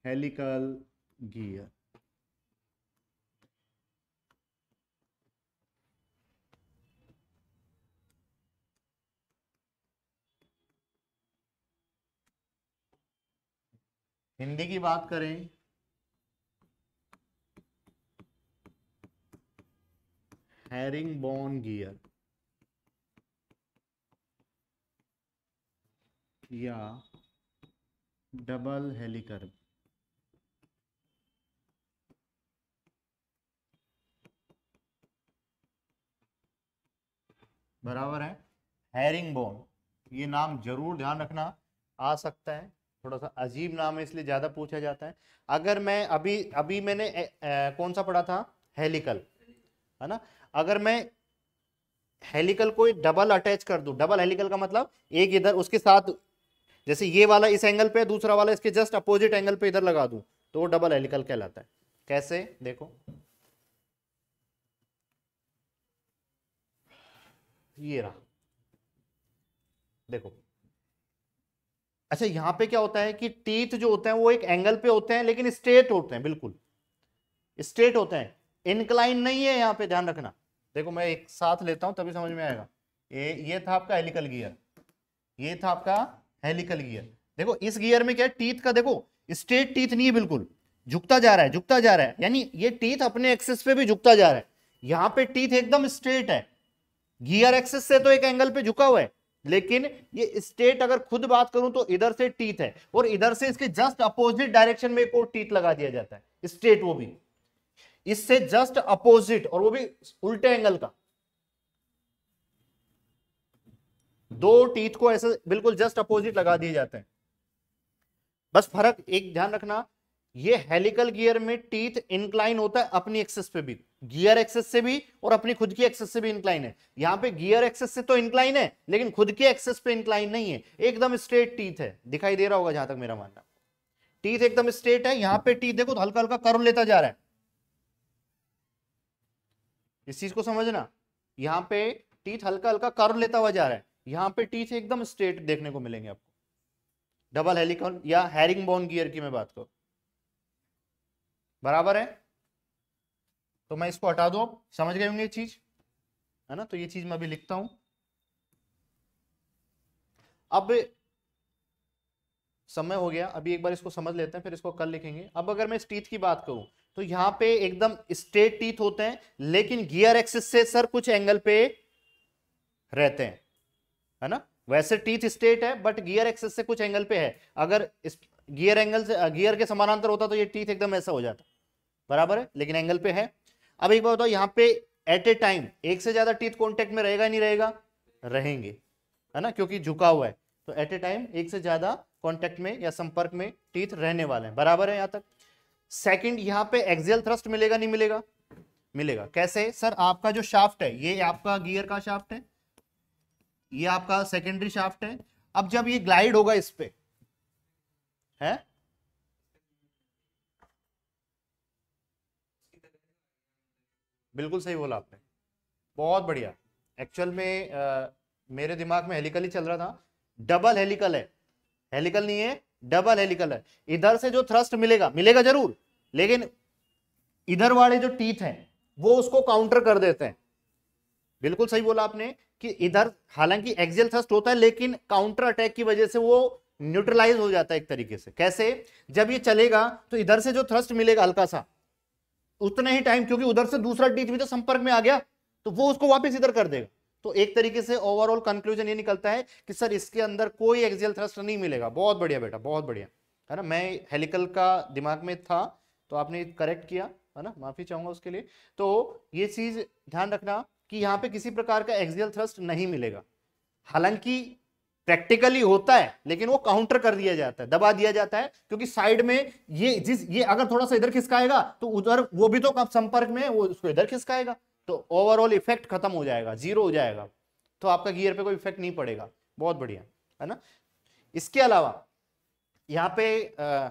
helical gear. Hindi की बात करें हेरिंगबोन गियर या डबल हेलिकल। बराबर है हेरिंगबोन। ये नाम जरूर ध्यान रखना, आ सकता है, थोड़ा सा अजीब नाम है इसलिए ज्यादा पूछा जाता है। अगर मैं अभी अभी मैंने ए, ए, कौन सा पढ़ा था, हेलिकल, है ना। अगर मैं हेलिकल को डबल अटैच कर दूं, डबल हेलिकल का मतलब एक इधर उसके साथ, जैसे ये वाला इस एंगल पे, दूसरा वाला इसके जस्ट अपोजिट एंगल पे इधर लगा दूं, तो वो डबल हेलिकल कहलाता है। कैसे देखो, ये रहा देखो। अच्छा, यहां पे क्या होता है कि टीथ जो होते हैं वो एक एंगल पे होते हैं, लेकिन स्ट्रेट होते हैं, बिल्कुल स्ट्रेट होते हैं, इनक्लाइन नहीं है। यहाँ पे ध्यान रखना, देखो मैं एक साथ लेता हूं तभी समझ में आएगा। ये ये था आपका हेलिकल गियर, ये था आपका हेलिकल गियर। देखो इस गियर में क्या है, टीथ का देखो स्ट्रेट टीथ नहीं है, बिल्कुल झुकता जा रहा है, झुकता जा रहा है, यानी ये टीथ अपने एक्सिस पे भी झुकता जा रहा है। यहाँ पे टीथ एकदम स्ट्रेट है, गियर एक्सिस से तो एक एंगल पे झुका हुआ है, लेकिन ये स्ट्रेट। अगर खुद बात करूं तो इधर से टीथ है और इधर से इसके जस्ट अपोजिट डायरेक्शन में एक और टीथ लगा दिया जाता है, स्ट्रेट, वो भी इससे जस्ट अपोजिट, और वो भी उल्टे एंगल का। दो टीथ को ऐसे बिल्कुल जस्ट अपोजिट लगा दिए जाते हैं। बस फर्क एक ध्यान रखना, ये हेलिकल गियर में टीथ इंक्लाइन होता है अपनी एक्सिस पे भी, गियर एक्सिस से भी और अपनी खुद की एक्सिस से भी इंक्लाइन है। यहां पे गियर एक्सिस से तो इंक्लाइन है लेकिन खुद के एक्सिस पे इंक्लाइन नहीं है, एकदम स्ट्रेट टीथ है। दिखाई दे रहा होगा जहां तक मेरा मानना, टीथ एकदम स्ट्रेट है। यहां पे टीथ देखो तो हल्का हल्का कर्व लेता जा रहा है, इस चीज को समझना। यहाँ पे टीथ हल्का हल्का कर्व लेता हुआ जा रहा है, यहाँ पे टीथ एकदम स्ट्रेट देखने को मिलेंगे आपको, डबल हेलिकॉन या हेरिंगबोन गियर की मैं बात करूं। बराबर है, तो मैं इसको हटा दूं, समझ गए होंगे ये चीज, है ना। तो ये चीज मैं अभी लिखता हूं। अब समय हो गया, अभी एक बार इसको समझ लेते हैं, फिर इसको कल लिखेंगे। अब अगर मैं इस टीथ की बात करूं तो यहाँ पे एकदम स्ट्रेट टीथ होते हैं, लेकिन गियर एक्सिस से सर कुछ एंगल पे रहते हैं, है ना। वैसे टीथ स्ट्रेट है बट गियर एक्सिस से कुछ एंगल पे है। अगर गियर एंगल से गियर के समानांतर होता तो ये टीथ एकदम ऐसा हो जाता, बराबर है, लेकिन एंगल पे है। अब एक बात बताओ, यहाँ पे एट ए टाइम एक से ज्यादा टीथ कॉन्टेक्ट में रहेगा, नहीं रहेगा, रहेंगे, है ना, क्योंकि झुका हुआ है। तो एट ए टाइम एक से ज्यादा कॉन्टेक्ट में या संपर्क में टीथ रहने वाले हैं, बराबर है। यहाँ तक सेकंड, यहाँ पे एक्सियल थ्रस्ट मिलेगा, नहीं मिलेगा, मिलेगा। कैसे सर, आपका जो शाफ्ट है, ये आपका गियर का शाफ्ट है, ये आपका सेकेंडरी शाफ्ट है। अब जब ये ग्लाइड होगा इस पे, है बिल्कुल सही बोला आपने, बहुत बढ़िया। एक्चुअल में आ, मेरे दिमाग में हेलिकल ही चल रहा था, डबल हेलिकल है, हेलिकल नहीं है, डबल हेलिकल है। इधर से जो थ्रस्ट मिलेगा, मिलेगा जरूर, लेकिन इधर वाले जो टीथ हैं वो उसको काउंटर कर देते हैं। बिल्कुल सही बोला आपने कि इधर हालांकि एक्सियल थ्रस्ट होता है लेकिन काउंटर अटैक की वजह से वो न्यूट्रलाइज हो जाता है एक तरीके से। कैसे, जब ये चलेगा तो इधर से जो थ्रस्ट मिलेगा हल्का सा, उतने ही टाइम, क्योंकि उधर से दूसरा टीथ भी तो संपर्क में आ गया, तो वो उसको वापस इधर कर देगा। तो एक तरीके से ओवरऑल कंक्लूजन ये निकलता है कि सर इसके अंदर कोई एक्सियल थ्रस्ट नहीं मिलेगा। बहुत बढ़िया बेटा, बहुत बढ़िया, है ना। मैं हेलिकल का दिमाग में था तो आपने करेक्ट किया, है ना, माफी चाहूंगा उसके लिए। तो ये चीज ध्यान रखना कि यहाँ पे किसी प्रकार का एक्सियल थ्रस्ट नहीं मिलेगा, हालांकि प्रैक्टिकली होता है लेकिन वो काउंटर कर दिया जाता है, दबा दिया जाता है, क्योंकि साइड में ये जिस ये अगर थोड़ा सा इधर खिसकाएगा तो उधर वो भी तो संपर्क में, वो उसको इधर खिसकाएगा, तो ओवरऑल इफेक्ट खत्म हो जाएगा, जीरो हो जाएगा, तो आपका गियर पे कोई इफेक्ट नहीं पड़ेगा। बहुत बढ़िया, है ना। इसके अलावा यहाँ पे आ,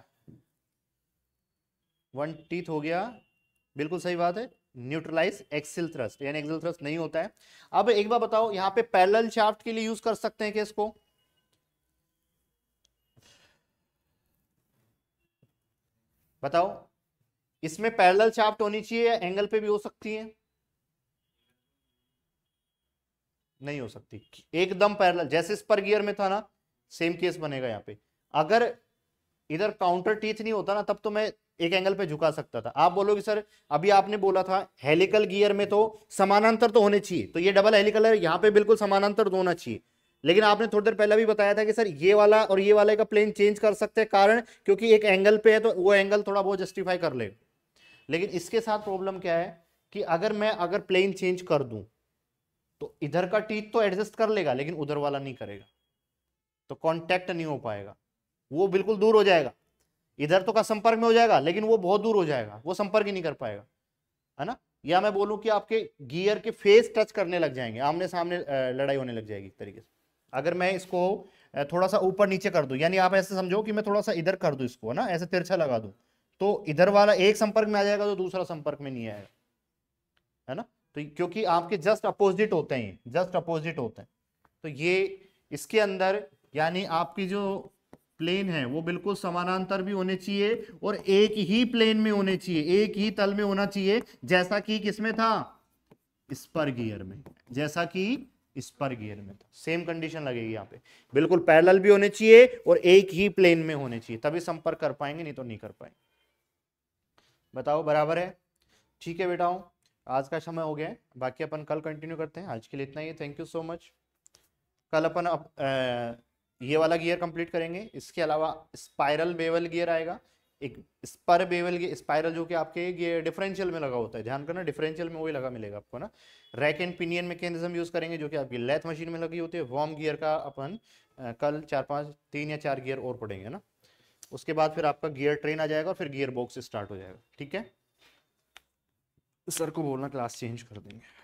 वन टीथ हो गया, बिल्कुल सही बात है। न्यूट्रलाइज एक्सियल थ्रस्ट, यानी एक्सियल थ्रस्ट नहीं होता है। अब एक बार बताओ यहाँ पे पैरेलल शाफ्ट के लिए यूज कर सकते हैं किसको? बताओ, इसमें पैरेलल शाफ्ट होनी चाहिए या एंगल पे भी हो सकती है? नहीं हो सकती, एकदम पैरेलल। जैसे इस पर गियर में था ना, सेम केस बनेगा यहाँ पे। अगर इधर काउंटर टीथ नहीं होता ना, तब तो मैं एक एंगल पे झुका सकता था। आप बोलोगे सर अभी आपने बोला था हेलिकल गियर में तो समानांतर तो होने चाहिए, तो ये डबल हेलिकल है, यहाँ पे बिल्कुल समानांतर होना चाहिए। लेकिन आपने थोड़ी देर पहले भी बताया था कि सर ये वाला और ये वाले का प्लेन चेंज कर सकते हैं, कारण क्योंकि एक एंगल पे है तो वो एंगल थोड़ा बहुत जस्टिफाई कर ले। लेकिन इसके साथ प्रॉब्लम क्या है कि अगर मैं अगर प्लेन चेंज कर दूं तो इधर का टीथ तो एडजस्ट कर लेगा लेकिन उधर वाला नहीं करेगा, तो कॉन्टैक्ट नहीं हो पाएगा, वो बिल्कुल दूर हो जाएगा। इधर तो का संपर्क में हो जाएगा लेकिन वो बहुत दूर हो जाएगा, वो संपर्क ही नहीं कर पाएगा, है ना। या मैं बोलूं कि आपके गियर के फेस टच करने लग जाएंगे, आमने सामने लड़ाई होने लग जाएगी एक तरीके से। अगर मैं इसको थोड़ा सा ऊपर नीचे कर दूं, यानी आप ऐसे समझो कि मैं थोड़ा सा इधर कर दूं इसको, है ना, ऐसे तिरछा लगा दूं, तो इधर वाला एक संपर्क में आ जाएगा तो दूसरा संपर्क में नहीं आएगा, है ना। तो क्योंकि आपके जस्ट अपोजिट होते हैं, जस्ट अपोजिट होते हैं। तो ये इसके अंदर यानी आपकी जो प्लेन है वो बिल्कुल समानांतर भी होने चाहिए और एक ही प्लेन में होने चाहिए, एक ही तल में होना चाहिए, जैसा कि किसमें था? स्पर गियर में, जैसा कि स्पर गियर में था। सेम कंडीशन लगेगी यहाँ पे, बिल्कुल पैरेलल भी होने चाहिए और एक ही प्लेन में होने चाहिए, तभी संपर्क कर पाएंगे, नहीं तो नहीं कर पाएंगे। बताओ बराबर है? ठीक है बेटाओं, आज का समय हो गया है, बाकी अपन कल कंटिन्यू करते हैं। आज के लिए इतना ही, थैंक यू सो मच। कल अपन अप, आ, ये वाला गियर कंप्लीट करेंगे, इसके अलावा स्पायरल बेवल गियर आएगा, एक स्पर बेवल गियर, स्पायरल जो कि आपके गियर डिफरेंशियल में लगा होता है, ध्यान करना डिफरेंशियल में वही लगा मिलेगा आपको ना। Rack and pinion mechanism use करेंगे जो कि आपकी लेथ मशीन में लगी होती है। वॉर्म गियर का अपन कल चार पाँच तीन या चार गियर और पड़ेंगे ना, उसके बाद फिर आपका गियर ट्रेन आ जाएगा और फिर गियर बॉक्स स्टार्ट हो जाएगा। ठीक है, सर को बोलना क्लास चेंज कर देंगे।